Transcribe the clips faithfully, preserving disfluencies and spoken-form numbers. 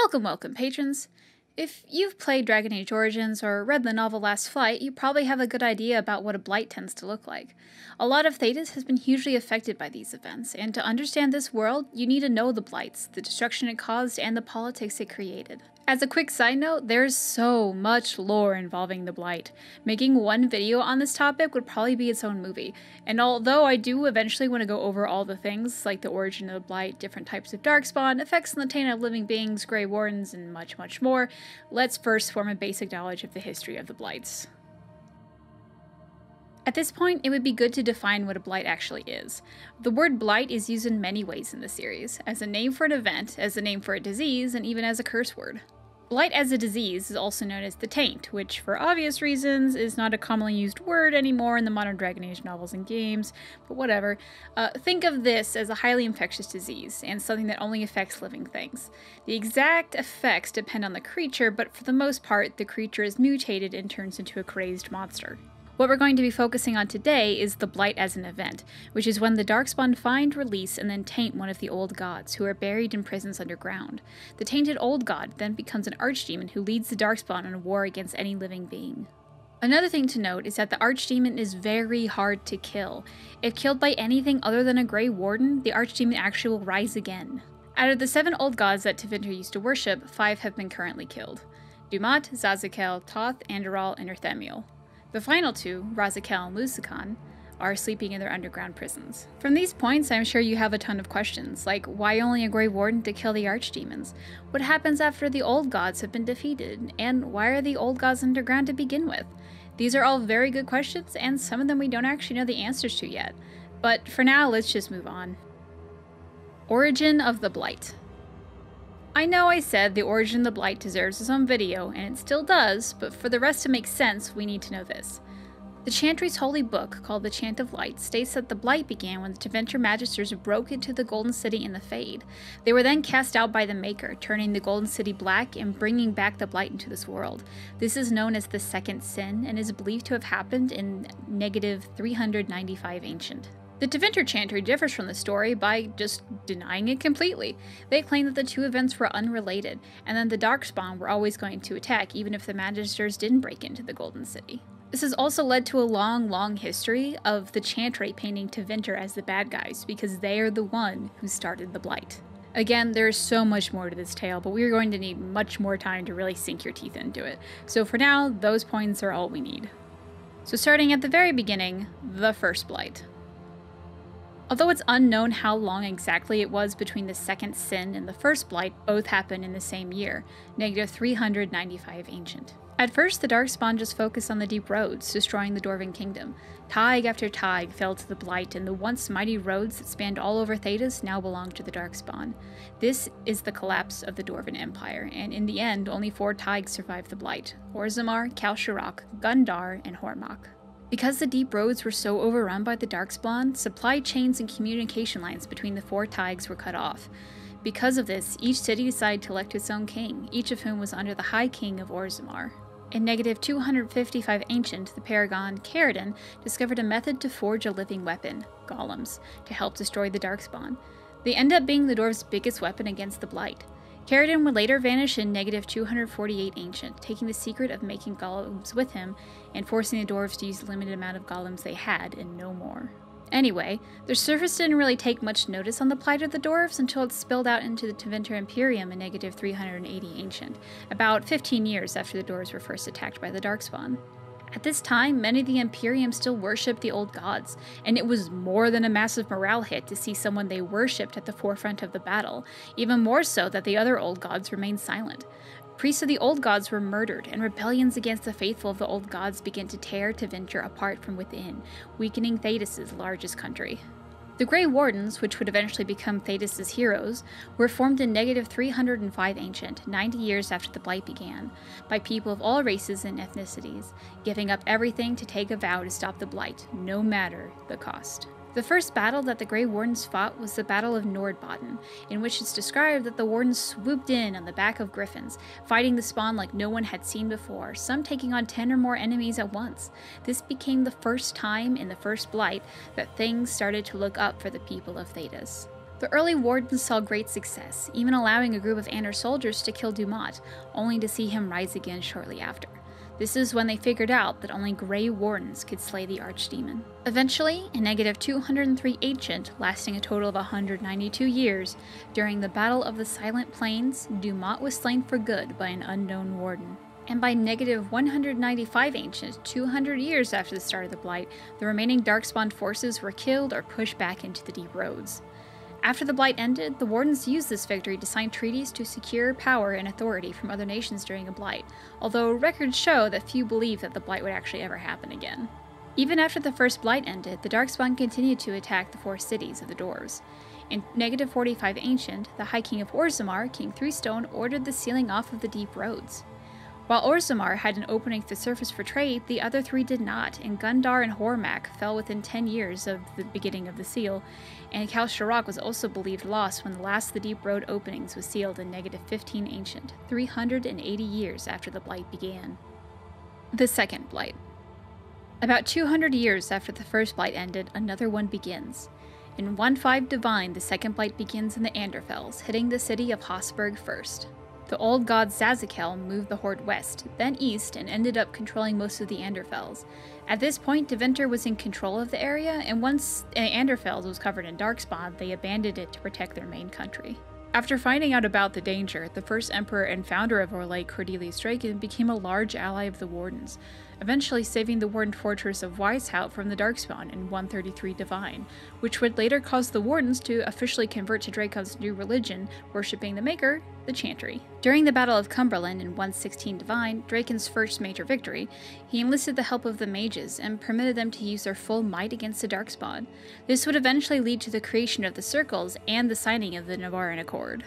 Welcome, welcome, patrons! If you've played Dragon Age Origins or read the novel Last Flight, you probably have a good idea about what a blight tends to look like. A lot of Thedas has been hugely affected by these events, and to understand this world, you need to know the blights, the destruction it caused, and the politics it created. As a quick side note, there's so much lore involving the blight. Making one video on this topic would probably be its own movie, and although I do eventually want to go over all the things, like the origin of the blight, different types of Darkspawn, effects on the Taint of living beings, Grey Wardens, and much, much more, let's first form a basic knowledge of the history of the blights. At this point, it would be good to define what a blight actually is. The word blight is used in many ways in the series, as a name for an event, as a name for a disease, and even as a curse word. Blight as a disease is also known as the Taint, which, for obvious reasons, is not a commonly used word anymore in the modern Dragon Age novels and games, but whatever. Uh, think of this as a highly infectious disease, and something that only affects living things. The exact effects depend on the creature, but for the most part, the creature is mutated and turns into a crazed monster. What we're going to be focusing on today is the Blight as an event, which is when the Darkspawn find, release, and then taint one of the Old Gods, who are buried in prisons underground. The tainted Old God then becomes an Archdemon who leads the Darkspawn in a war against any living being. Another thing to note is that the Archdemon is very hard to kill. If killed by anything other than a Grey Warden, the Archdemon actually will rise again. Out of the seven Old Gods that Tevinter used to worship, five have been currently killed: Dumat, Zazakel, Toth, Andoral, and Orzammar. The final two, Zazakel and Lusikan, are sleeping in their underground prisons. From these points, I'm sure you have a ton of questions, like why only a Grey Warden to kill the Archdemons? What happens after the Old Gods have been defeated? And why are the Old Gods underground to begin with? These are all very good questions, and some of them we don't actually know the answers to yet. But for now, let's just move on. Origin of the Blight. I know I said the origin of the Blight deserves its own video, and it still does, but for the rest to make sense, we need to know this. The Chantry's holy book, called the Chant of Light, states that the Blight began when the Tevinter Magisters broke into the Golden City in the Fade. They were then cast out by the Maker, turning the Golden City black and bringing back the Blight into this world. This is known as the Second Sin, and is believed to have happened in negative three hundred ninety-five Ancient. The Tevinter Chantry differs from the story by just denying it completely. They claim that the two events were unrelated, and then the Darkspawn were always going to attack even if the Magisters didn't break into the Golden City. This has also led to a long, long history of the Chantry painting Tevinter as the bad guys, because they are the one who started the Blight. Again, there is so much more to this tale, but we are going to need much more time to really sink your teeth into it. So for now, those points are all we need. So starting at the very beginning, the first Blight. Although it's unknown how long exactly it was between the Second Sin and the first Blight, both happened in the same year, negative three hundred ninety-five Ancient. At first, the Darkspawn just focused on the Deep Roads, destroying the Dwarven Kingdom. Tig after Tig fell to the Blight, and the once mighty roads that spanned all over Thedas now belong to the Darkspawn. This is the collapse of the Dwarven Empire, and in the end, only four Tigs survived the Blight: Orzammar, Kalshirak, Gundar, and Hormak. Because the Deep Roads were so overrun by the Darkspawn, supply chains and communication lines between the four Tigs were cut off. Because of this, each city decided to elect its own king, each of whom was under the High King of Orzammar. In negative two hundred fifty-five Ancient, the paragon Caridin discovered a method to forge a living weapon, golems, to help destroy the Darkspawn. They end up being the dwarves' biggest weapon against the Blight. Caridin would later vanish in negative two hundred forty-eight Ancient, taking the secret of making golems with him and forcing the dwarves to use the limited amount of golems they had and no more. Anyway, their surface didn't really take much notice on the plight of the dwarves until it spilled out into the Tevinter Imperium in negative three hundred eighty Ancient, about fifteen years after the dwarves were first attacked by the Darkspawn. At this time, many of the Imperium still worshipped the Old Gods, and it was more than a massive morale hit to see someone they worshipped at the forefront of the battle, even more so that the other Old Gods remained silent. Priests of the Old Gods were murdered, and rebellions against the faithful of the Old Gods began to tear Tevinter apart from within, weakening Thedas' largest country. The Grey Wardens, which would eventually become Thedas' heroes, were formed in negative three hundred five Ancient, ninety years after the Blight began, by people of all races and ethnicities, giving up everything to take a vow to stop the Blight, no matter the cost. The first battle that the Grey Wardens fought was the Battle of Nordbaden, in which it's described that the Wardens swooped in on the back of Griffins, fighting the spawn like no one had seen before, some taking on ten or more enemies at once. This became the first time in the first Blight that things started to look up for the people of Thedas. The early Wardens saw great success, even allowing a group of Andor soldiers to kill Dumat, only to see him rise again shortly after. This is when they figured out that only Grey Wardens could slay the Archdemon. Eventually, in negative two hundred three Ancient, lasting a total of one hundred ninety-two years, during the Battle of the Silent Plains, Dumat was slain for good by an unknown Warden. And by negative one hundred ninety-five Ancient, two hundred years after the start of the Blight, the remaining Darkspawn forces were killed or pushed back into the Deep Roads. After the Blight ended, the Wardens used this victory to sign treaties to secure power and authority from other nations during a Blight, although records show that few believe that the Blight would actually ever happen again. Even after the first Blight ended, the Darkspawn continued to attack the four cities of the dwarves. In negative forty-five Ancient, the High King of Orzammar, King Threestone, ordered the sealing off of the Deep Roads. While Orzammar had an opening to the surface for trade, the other three did not, and Gundar and Hormak fell within ten years of the beginning of the seal, and Kalshirak was also believed lost when the last of the Deep Road openings was sealed in negative fifteen Ancient, three hundred eighty years after the Blight began. The Second Blight. About two hundred years after the first Blight ended, another one begins. In one five Divine, the Second Blight begins in the Anderfells, hitting the city of Hossberg first. The Old Gods Zazakel moved the Horde west, then east, and ended up controlling most of the Anderfells. At this point, Deventer was in control of the area, and once Anderfells was covered in Darkspawn, they abandoned it to protect their main country. After finding out about the danger, the first emperor and founder of Orlais, Cordelius Draken, became a large ally of the Wardens, eventually saving the Warden Fortress of Weishout from the Darkspawn in one thirty-three Divine, which would later cause the Wardens to officially convert to Draken's new religion, worshipping the Maker, the Chantry. During the Battle of Cumberland in one sixteen Divine, Draken's first major victory, he enlisted the help of the mages and permitted them to use their full might against the Darkspawn. This would eventually lead to the creation of the Circles and the signing of the Navaran Accord.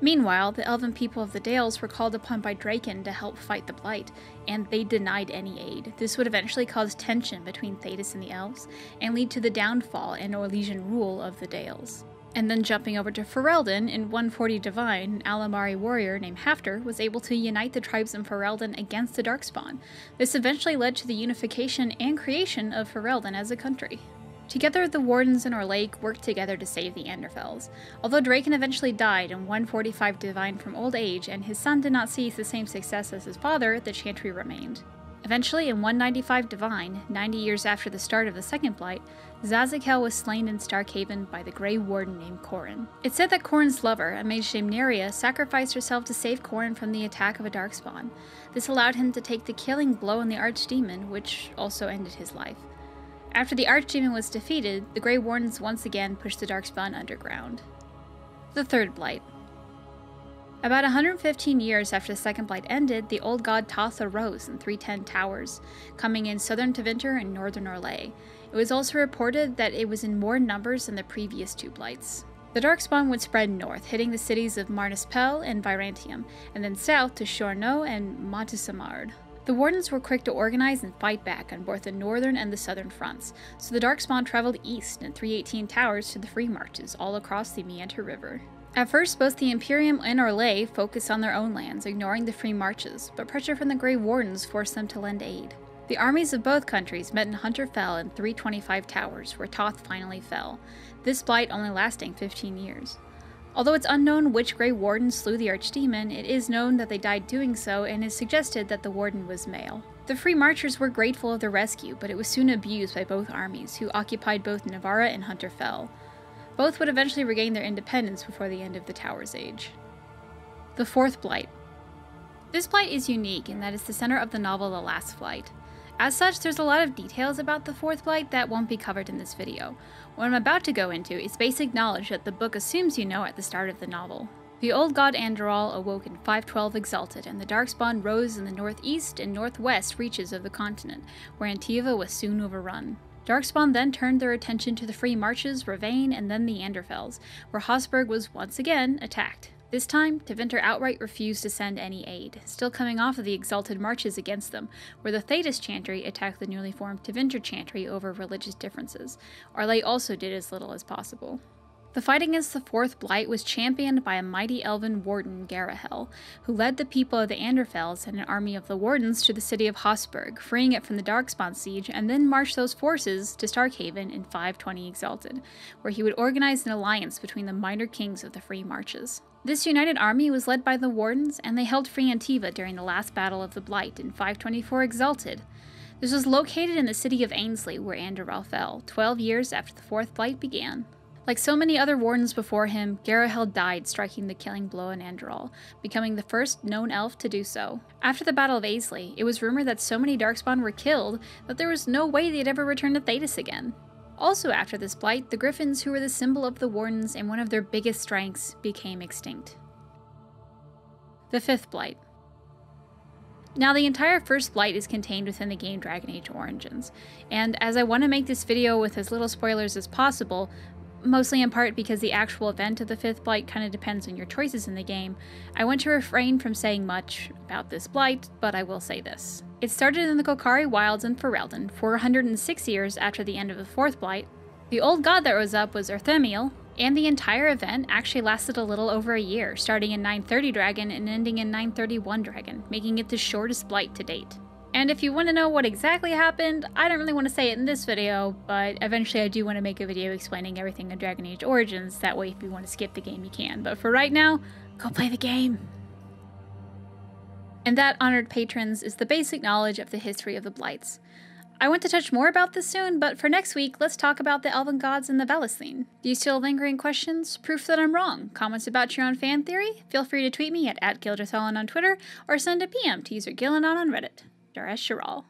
Meanwhile, the elven people of the Dales were called upon by Draken to help fight the Blight, and they denied any aid. This would eventually cause tension between Thedas and the elves, and lead to the downfall and Orlesian rule of the Dales. And then jumping over to Ferelden, in one forty Divine, an Alamari warrior named Hafter was able to unite the tribes in Ferelden against the Darkspawn. This eventually led to the unification and creation of Ferelden as a country. Together, the Wardens and Orlais worked together to save the Anderfells. Although Draken eventually died in one forty-five Divine from old age, and his son did not seize the same success as his father, the Chantry remained. Eventually, in one ninety-five Divine, ninety years after the start of the Second Blight, Zazakel was slain in Starkhaven by the Grey Warden named Corrin. It's said that Corrin's lover, a mage named Neria, sacrificed herself to save Corrin from the attack of a Darkspawn. This allowed him to take the killing blow on the Archdemon, which also ended his life. After the Archdemon was defeated, the Grey Wardens once again pushed the Darkspawn underground. The Third Blight. About one hundred fifteen years after the Second Blight ended, the Old God Toth arose in three ten Towers, coming in southern Deventer and northern Orlais. It was also reported that it was in more numbers than the previous two Blights. The Darkspawn would spread north, hitting the cities of Marnispel and Virantium, and then south to Shorno and Montesemard. The Wardens were quick to organize and fight back on both the northern and the southern fronts, so the Darkspawn traveled east in three eighteen Towers to the Free Marches all across the Meander River. At first, both the Imperium and Orlais focused on their own lands, ignoring the Free Marches, but pressure from the Grey Wardens forced them to lend aid. The armies of both countries met in Hunterfell in three twenty-five Towers, where Toth finally fell, this blight only lasting fifteen years. Although it's unknown which Grey Warden slew the Archdemon, it is known that they died doing so and is suggested that the Warden was male. The Free Marchers were grateful of the rescue, but it was soon abused by both armies, who occupied both Navarra and Hunterfell. Both would eventually regain their independence before the end of the Towers Age. The Fourth Blight. This blight is unique in that it's the center of the novel The Last Flight. As such, there's a lot of details about the Fourth Blight that won't be covered in this video. What I'm about to go into is basic knowledge that the book assumes you know at the start of the novel. The Old God Andoral awoke in five twelve Exalted, and the Darkspawn rose in the northeast and northwest reaches of the continent, where Antiva was soon overrun. Darkspawn then turned their attention to the Free Marches, Ravain, and then the Anderfells, where Hossberg was once again attacked. This time, Deventer outright refused to send any aid, still coming off of the Exalted Marches against them, where the Thedas Chantry attacked the newly formed Deventer Chantry over religious differences. Orlais also did as little as possible. The fight against the Fourth Blight was championed by a mighty elven warden, Garahel, who led the people of the Anderfells and an army of the Wardens to the city of Hossberg, freeing it from the Darkspawn siege, and then marched those forces to Starkhaven in five twenty Exalted, where he would organize an alliance between the minor kings of the Free Marches. This united army was led by the Wardens, and they held Free Antiva during the last battle of the Blight in five twenty-four Exalted. This was located in the city of Ainsley, where Andoral fell, twelve years after the Fourth Blight began. Like so many other Wardens before him, Garahel died striking the killing blow in Andoral, becoming the first known elf to do so. After the Battle of Ainsley, it was rumored that so many Darkspawn were killed that there was no way they'd ever return to Thedas again. Also after this blight, the Griffins, who were the symbol of the Wardens and one of their biggest strengths, became extinct. The Fifth Blight. Now, the entire First Blight is contained within the game Dragon Age Origins, and as I want to make this video with as little spoilers as possible, mostly in part because the actual event of the Fifth Blight kind of depends on your choices in the game, I want to refrain from saying much about this blight, but I will say this. It started in the Golkari Wilds in Ferelden, four hundred six years after the end of the Fourth Blight. The old god that rose up was Orzammar, and the entire event actually lasted a little over a year, starting in nine thirty Dragon and ending in nine thirty-one Dragon, making it the shortest blight to date. And if you want to know what exactly happened, I don't really want to say it in this video, but eventually I do want to make a video explaining everything in Dragon Age Origins, that way if you want to skip the game you can, but for right now, go play the game! And that, honored patrons, is the basic knowledge of the history of the Blights. I want to touch more about this soon, but for next week, let's talk about the Elven Gods and the Valisthene. Do you still have lingering questions? Proof that I'm wrong? Comments about your own fan theory? Feel free to tweet me at at Gilderthalon on Twitter, or send a P M to user Gillinon on Reddit. Duresh Shiral.